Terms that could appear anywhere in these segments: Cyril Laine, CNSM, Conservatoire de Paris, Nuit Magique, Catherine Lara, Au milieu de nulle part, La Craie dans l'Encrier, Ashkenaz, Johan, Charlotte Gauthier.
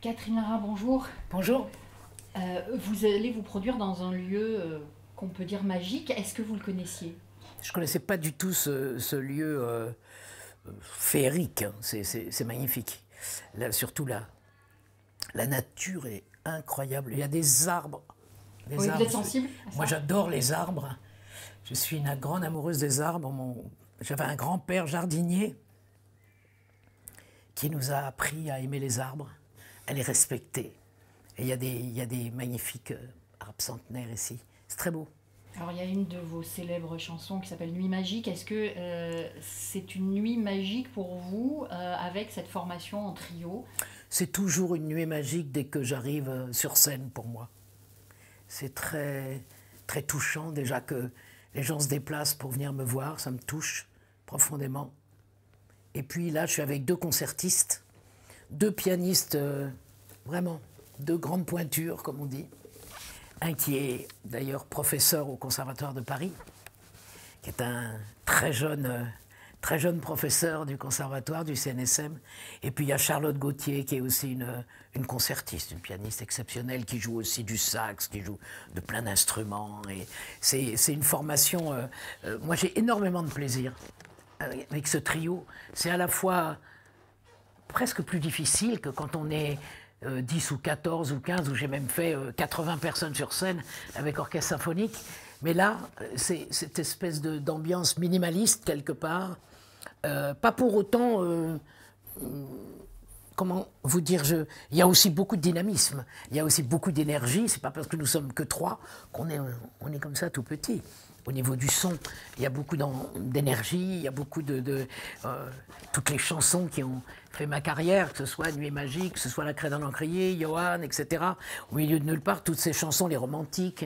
Catherine Lara, bonjour. Bonjour. Vous allez vous produire dans un lieu qu'on peut dire magique. Est-ce que vous le connaissiez? Je ne connaissais pas du tout ce lieu féerique. C'est magnifique. Là, surtout là, la nature est incroyable. Il y a des arbres. Vous êtes sensible à ça? Moi, j'adore les arbres. Je suis une grande amoureuse des arbres. J'avais un grand-père jardinier qui nous a appris à aimer les arbres, à les respecter. Et il y a des magnifiques arbres centenaires ici. C'est très beau. Alors, il y a une de vos célèbres chansons qui s'appelle Nuit Magique. Est-ce que c'est une nuit magique pour vous, avec cette formation en trio? C'est toujours une nuit magique dès que j'arrive sur scène pour moi. C'est très, très touchant déjà que les gens se déplacent pour venir me voir. Ça me touche profondément. Et puis là, je suis avec deux concertistes, deux pianistes, vraiment, deux grandes pointures, comme on dit. Un qui est d'ailleurs professeur au Conservatoire de Paris, qui est un très jeune professeur du Conservatoire, du CNSM. Et puis il y a Charlotte Gauthier, qui est aussi une concertiste, une pianiste exceptionnelle, qui joue aussi du sax, qui joue de plein d'instruments. C'est une formation... moi, j'ai énormément de plaisir avec ce trio. C'est à la fois presque plus difficile que quand on est... 10 ou 14 ou 15, où j'ai même fait 80 personnes sur scène avec orchestre symphonique. Mais là, c'est cette espèce d'ambiance minimaliste, quelque part. Pas pour autant... comment vous dire, il y a aussi beaucoup de dynamisme, il y a aussi beaucoup d'énergie. C'est pas parce que nous sommes que 3 qu'on est, on est comme ça tout petit. Au niveau du son, il y a beaucoup d'énergie, il y a beaucoup toutes les chansons qui ont fait ma carrière, que ce soit Nuit Magique, que ce soit La Craie dans l'Encrier, Johan, etc. Au milieu de nulle part, toutes ces chansons, les romantiques,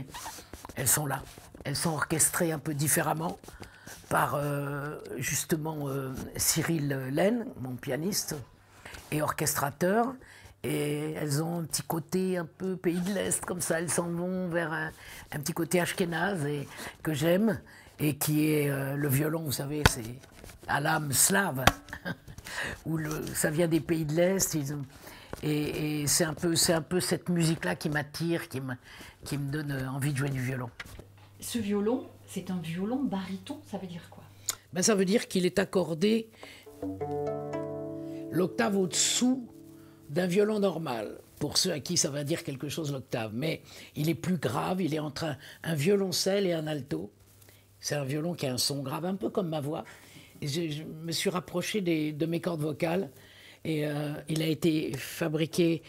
elles sont là. Elles sont orchestrées un peu différemment par justement Cyril Laine, mon pianiste, et orchestrateur, et elles ont un petit côté un peu pays de l'Est, comme ça, elles s'en vont vers un petit côté Ashkenaz, et que j'aime, et qui est le violon, vous savez, c'est à l'âme slave, où ça vient des pays de l'Est, et c'est un peu cette musique-là qui m'attire, qui me donne envie de jouer du violon. Ce violon, c'est un violon baryton, ça veut dire quoi? Ben, ça veut dire qu'il est accordé l'octave au-dessous d'un violon normal, pour ceux à qui ça va dire quelque chose l'octave, mais il est plus grave, il est entre un violoncelle et un alto. C'est un violon qui a un son grave, un peu comme ma voix. Et je me suis rapproché de mes cordes vocales, et il a été fabriqué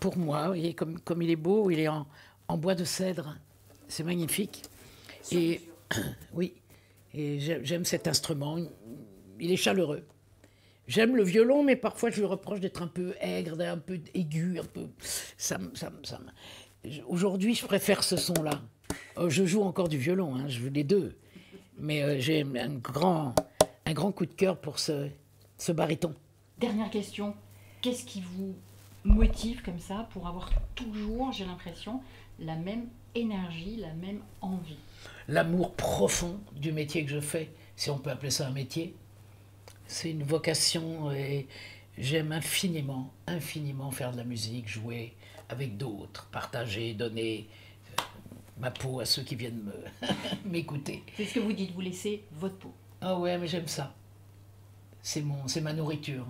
pour moi. Vous voyez, comme il est beau, il est en bois de cèdre, c'est magnifique. Et oui, et j'aime cet instrument, il est chaleureux. J'aime le violon, mais parfois je lui reproche d'être un peu aigre, un peu aigu, un peu... Aujourd'hui, je préfère ce son-là. Je joue encore du violon, hein, je joue les deux. Mais j'ai un grand coup de cœur pour ce baryton. Dernière question. Qu'est-ce qui vous motive comme ça pour avoir toujours, j'ai l'impression, la même énergie, la même envie? L'amour profond du métier que je fais, si on peut appeler ça un métier. C'est une vocation et j'aime infiniment, infiniment faire de la musique, jouer avec d'autres, partager, donner ma peau à ceux qui viennent m'écouter. C'est ce que vous dites, vous laissez votre peau. Ah ouais, mais j'aime ça. C'est ma nourriture.